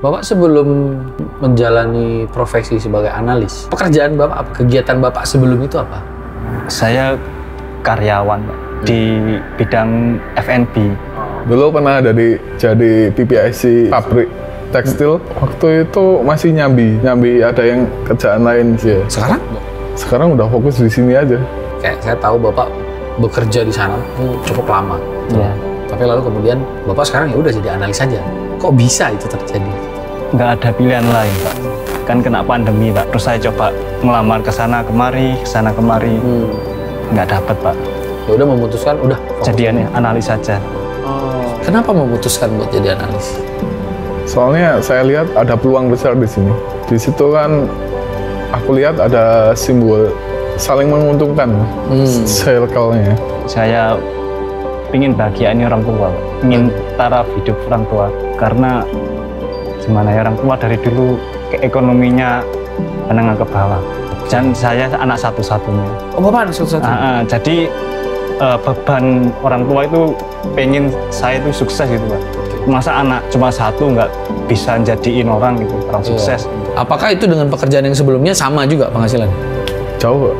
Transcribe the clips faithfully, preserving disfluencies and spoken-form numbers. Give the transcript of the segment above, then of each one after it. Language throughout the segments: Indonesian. Bapak sebelum menjalani profesi sebagai analis, pekerjaan Bapak apa? Kegiatan Bapak sebelum itu apa? Saya karyawan di bidang F and B. Dulu pernah dari jadi P P I C pabrik tekstil. Waktu itu masih nyambi, nyambi ada yang kerjaan lain sih. Sekarang? Sekarang udah fokus di sini aja. Kayak saya tahu Bapak bekerja di sana cukup lama. Iya. Tapi lalu kemudian Bapak sekarang ya udah jadi analis saja. Kok bisa itu terjadi? Nggak ada pilihan lain, Pak. Kan kena pandemi, Pak. Terus saya coba ngelamar ke sana kemari, ke sana kemari. Hmm. Nggak dapet, Pak. Ya udah memutuskan, udah. Jadian analis saja. Oh. Kenapa memutuskan buat jadi analis? Soalnya saya lihat ada peluang besar di sini. Di situ kan aku lihat ada simbol saling menguntungkan, hmm. circle-nya. Saya ingin bahagiaannya orang tua, Pak. Ingin taraf hidup orang tua. Karena gimana ya, orang tua dari dulu ekonominya menengah ke bawah. Dan saya anak satu-satunya. Oh, Bapak anak satu-satunya? Uh, uh, jadi uh, beban orang tua itu pengen saya itu sukses gitu, Pak. Masa anak cuma satu nggak bisa jadiin orang gitu, orang iya. sukses. Apakah itu dengan pekerjaan yang sebelumnya sama juga penghasilan? Jauh,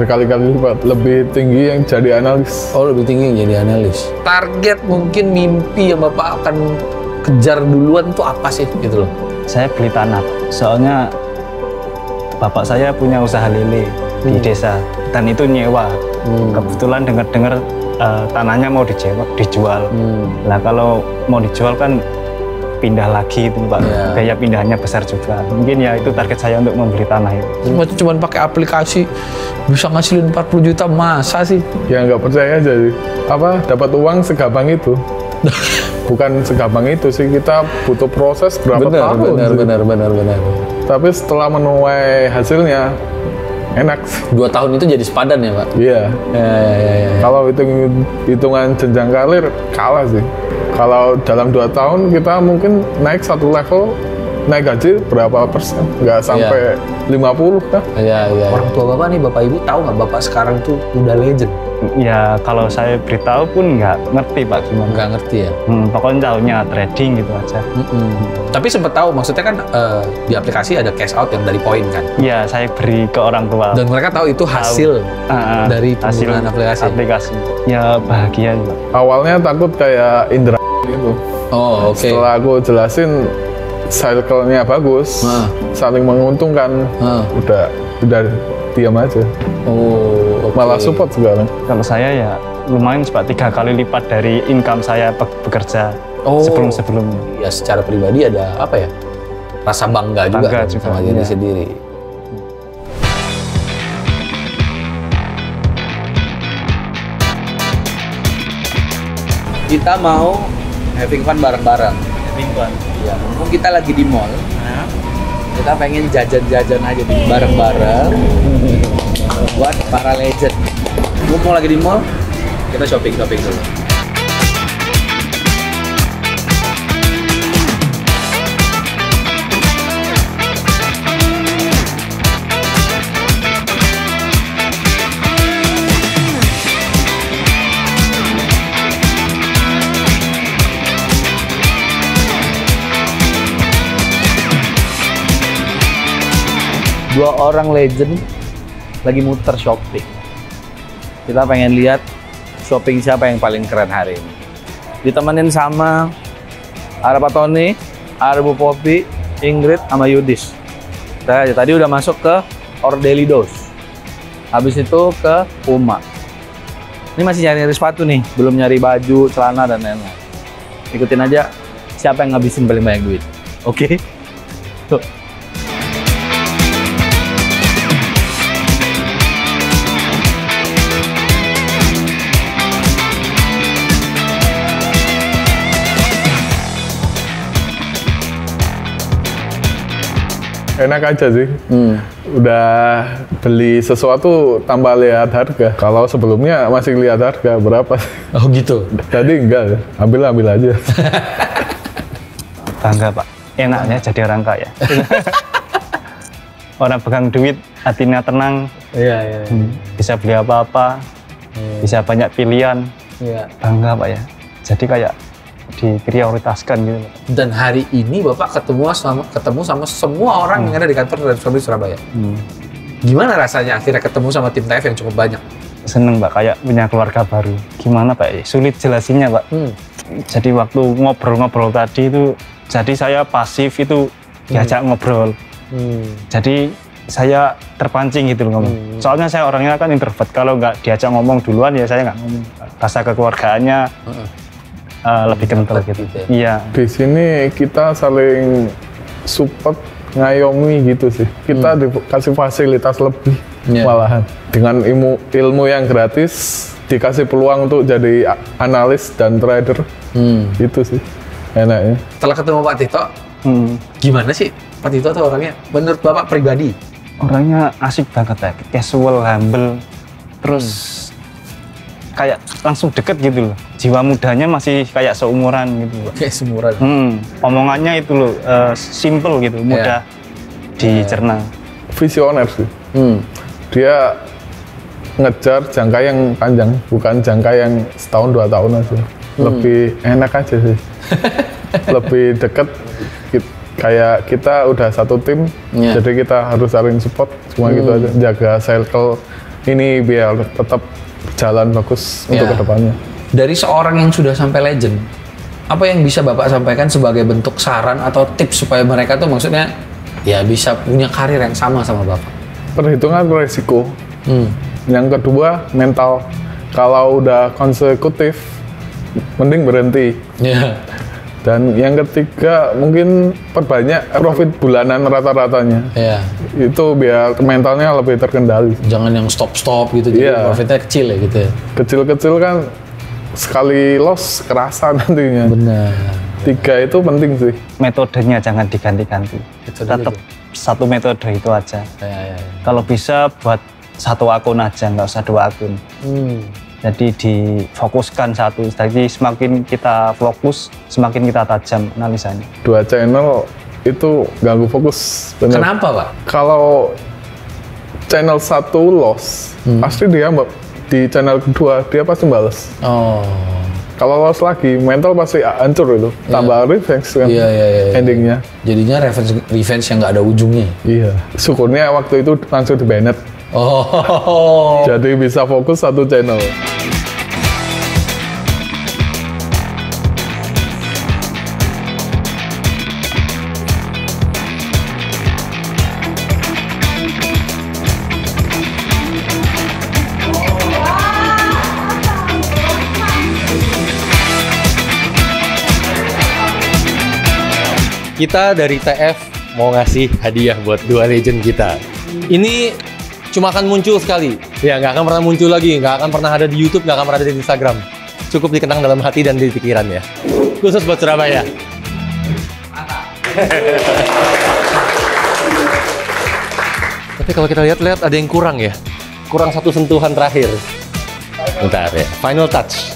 berkali-kali lipat. Lebih tinggi yang jadi analis. Oh, lebih tinggi yang jadi analis. Target mungkin mimpi yang Bapak akan kejar duluan tuh apa sih gitu loh? Saya beli tanah. Soalnya bapak saya punya usaha lele hmm. di desa dan itu nyewa. Hmm. Kebetulan dengar-dengar uh, tanahnya mau dijual. Hmm. Nah kalau mau dijual kan pindah lagi itu, Pak. Yeah. Biaya pindahnya besar juga. Mungkin ya itu target saya untuk membeli tanah itu. Cuma cuman pakai aplikasi bisa ngasilin empat puluh juta, masa sih? Ya nggak percaya aja sih. Apa dapat uang segampang itu? Bukan segampang itu sih, kita butuh proses berapa bener, tahun. Benar, benar, benar, benar. Tapi setelah menuai hasilnya enak. Dua tahun itu jadi sepadan ya, Pak? Iya. Ya, ya, ya, ya. Kalau hitung hitungan jenjang karir kalah sih. Kalau dalam dua tahun kita mungkin naik satu level, naik gaji berapa persen? Nggak sampai yeah. lima puluh kan? Yeah, yeah, orang tua Bapak nih, Bapak Ibu tahu nggak Bapak sekarang tuh udah legend? Ya kalau saya beritahu pun nggak ngerti, Pak. Cuma nggak ngerti ya? Hmm, pokoknya tahunya trading gitu aja. Mm -mm. Tapi sempat tahu, maksudnya kan uh, di aplikasi ada cash out yang dari poin kan? Iya, saya beri ke orang tua. Dan mereka tahu itu hasil tahu. Uh, dari penggunaan aplikasi? aplikasi. Ya bahagia, Pak. Awalnya takut kayak Indra gitu. Oh, oke. Okay. Setelah aku jelasin, circle-nya bagus, uh. saling menguntungkan, uh. udah, udah diam aja. Oh. Okay. Malah support sekarang. Kalau saya ya lumayan, Pak, tiga kali lipat dari income saya bekerja oh. sebelum-sebelumnya. Ya secara pribadi ada apa ya, rasa bangga, bangga juga, kan, juga sama diri sendiri. Kita mau having fun bareng-bareng. Having fun? Iya, mumpung kita lagi di mall. Nah. Kita pengen jajan-jajan aja bareng-bareng. Buat para legend. Mumpung lagi di mall, kita shopping-shopping dulu. Dua orang legend lagi muter shopping. Kita pengen lihat shopping siapa yang paling keren hari ini. Ditemenin sama Arapatoni, Arbu Poppy, Ingrid, sama Yudis. Kita tadi udah masuk ke Ordelidos. Habis itu ke Puma. Ini masih nyari-nyari sepatu nih, belum nyari baju, celana, dan lain-lain. Ikutin aja siapa yang ngabisin paling banyak duit. Oke? Tuh. Enak aja sih, hmm. udah beli sesuatu tambah lihat harga. Kalau sebelumnya masih lihat harga berapa. Oh gitu? Tadi enggak, ambil-ambil aja. Bangga, Pak, enaknya jadi orang kaya. Orang pegang duit, hatinya tenang, iya, iya, iya. bisa beli apa-apa, iya. bisa banyak pilihan, iya. bangga, Pak ya. Jadi kayak diprioritaskan gitu. Dan hari ini Bapak ketemu sama ketemu sama semua orang hmm. yang ada di kantor F and B Surabaya. Hmm. Gimana rasanya akhirnya ketemu sama tim T F yang cukup banyak? Seneng Pak, kayak punya keluarga baru. Gimana Pak? Sulit jelasinnya Pak. Hmm. Jadi waktu ngobrol-ngobrol tadi itu, jadi saya pasif itu diajak hmm. ngobrol. Hmm. Jadi saya terpancing gitu loh ngomong. Hmm. Soalnya saya orangnya kan introvert. Kalau nggak diajak ngomong duluan ya saya nggak ngomong. Bahasa kekeluargaannya uh-uh. uh, lebih kental gitu. Iya. Di sini kita saling support, ngayomi gitu sih. Kita hmm. dikasih fasilitas lebih yeah. malahan. Dengan ilmu ilmu yang gratis dikasih peluang untuk jadi analis dan trader. Hmm. Itu sih enaknya. Setelah ketemu Pak Tito, hmm. gimana sih Pak Tito tuh orangnya? Menurut Bapak pribadi? Orangnya asik banget ya, casual, humble, terus hmm. kayak langsung deket gitu loh. Jiwa mudanya masih kayak seumuran gitu loh. Kayak seumuran? Hmm, omongannya itu loh, uh, simple gitu, mudah yeah. dicerna. Visioner sih, hmm. dia ngejar jangka yang panjang, bukan jangka yang setahun dua tahun aja. Hmm. Lebih enak aja sih, lebih deket. Kayak kita udah satu tim, yeah. jadi kita harus saling support, cuma hmm. gitu aja, jaga circle ini biar tetap berjalan bagus yeah. untuk kedepannya. Dari seorang yang sudah sampai legend, apa yang bisa Bapak sampaikan sebagai bentuk saran atau tips supaya mereka tuh maksudnya ya bisa punya karir yang sama sama Bapak? Perhitungan resiko. Hmm. Yang kedua mental, kalau udah konsekutif, mending berhenti. Yeah. Dan yang ketiga mungkin perbanyak profit bulanan rata-ratanya. Iya. Itu biar mentalnya lebih terkendali. Jangan yang stop-stop gitu, jadi yeah. profitnya kecil ya gitu ya. Kecil-kecil kan sekali loss kerasa nantinya. Benar. Tiga itu penting sih. Metodenya jangan diganti-ganti. Tetap satu metode itu aja. Ya, ya, ya. Kalau bisa buat satu akun aja, nggak usah dua akun. Hmm. Jadi difokuskan satu, jadi semakin kita fokus, semakin kita tajam analisanya. Dua channel itu ganggu fokus. Bener. Kenapa Pak? Kalau channel satu loss, hmm. pasti dia di channel kedua dia pasti balas. Oh. Kalau loss lagi, mental pasti hancur itu. Yeah. Tambah revenge kan yeah, yeah, yeah, yeah. endingnya. Jadinya revenge, revenge yang nggak ada ujungnya. Iya. Syukurnya waktu itu langsung di banned. Oh. Jadi bisa fokus satu channel. Kita dari T F mau ngasih hadiah buat dua legend kita. Ini cuma akan muncul sekali, ya nggak akan pernah muncul lagi, nggak akan pernah ada di YouTube, nggak akan pernah ada di Instagram. Cukup dikenang dalam hati dan di pikiran ya. Khusus buat Surabaya. Tapi kalau kita lihat-lihat ada yang kurang ya, kurang satu sentuhan terakhir. Bentar ya, final touch.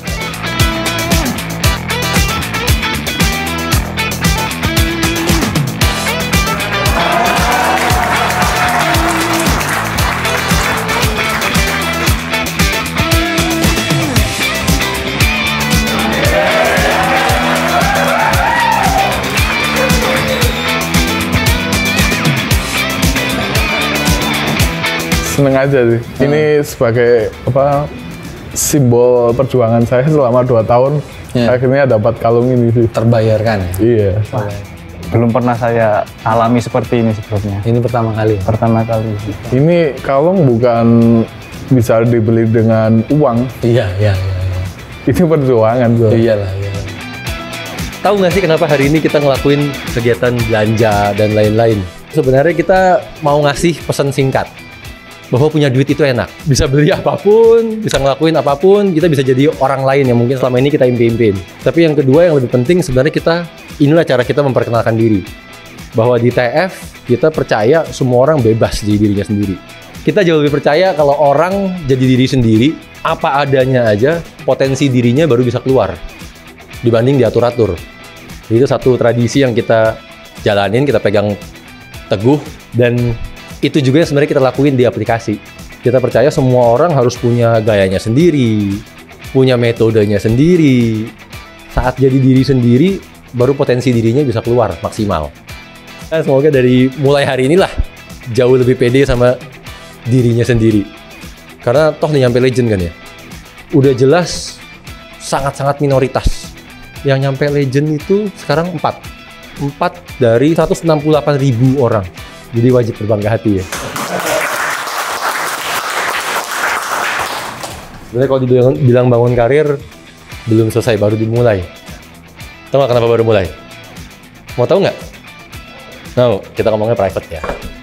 Seneng aja sih. Hmm. Ini sebagai apa simbol perjuangan saya selama dua tahun. Yeah. Akhirnya dapat kalung ini sih. Terbayarkan ya? Iya. Wah. Belum pernah saya alami seperti ini sebelumnya. Ini pertama kali? Pertama kali. Ini kalung bukan bisa dibeli dengan uang. Iya, iya, iya. Ini perjuangan tuh. Iyalah, iya. Tahu nggak sih kenapa hari ini kita ngelakuin kegiatan belanja dan lain-lain? Sebenarnya kita mau ngasih pesan singkat. Bahwa punya duit itu enak, bisa beli apapun, bisa ngelakuin apapun, kita bisa jadi orang lain yang mungkin selama ini kita impi-impiin. Tapi yang kedua yang lebih penting sebenarnya kita, inilah cara kita memperkenalkan diri. Bahwa di T F, kita percaya semua orang bebas jadi dirinya sendiri. Kita jauh lebih percaya kalau orang jadi diri sendiri, apa adanya aja, potensi dirinya baru bisa keluar. Dibanding diatur-atur. Itu satu tradisi yang kita jalanin, kita pegang teguh, dan itu juga yang sebenarnya kita lakuin di aplikasi. Kita percaya semua orang harus punya gayanya sendiri, punya metodenya sendiri, saat jadi diri sendiri, baru potensi dirinya bisa keluar maksimal. Nah, semoga dari mulai hari inilah jauh lebih pede sama dirinya sendiri. Karena toh nih nyampe legend kan ya, udah jelas sangat-sangat minoritas. Yang nyampe legend itu sekarang empat. empat dari seratus enam puluh delapan ribu orang. Jadi wajib berbangga hati ya. Sebenarnya kalau dibilang bangun karir, belum selesai, baru dimulai. Tahu nggak kenapa baru mulai? Mau tahu nggak? Nah, kita ngomongnya private ya.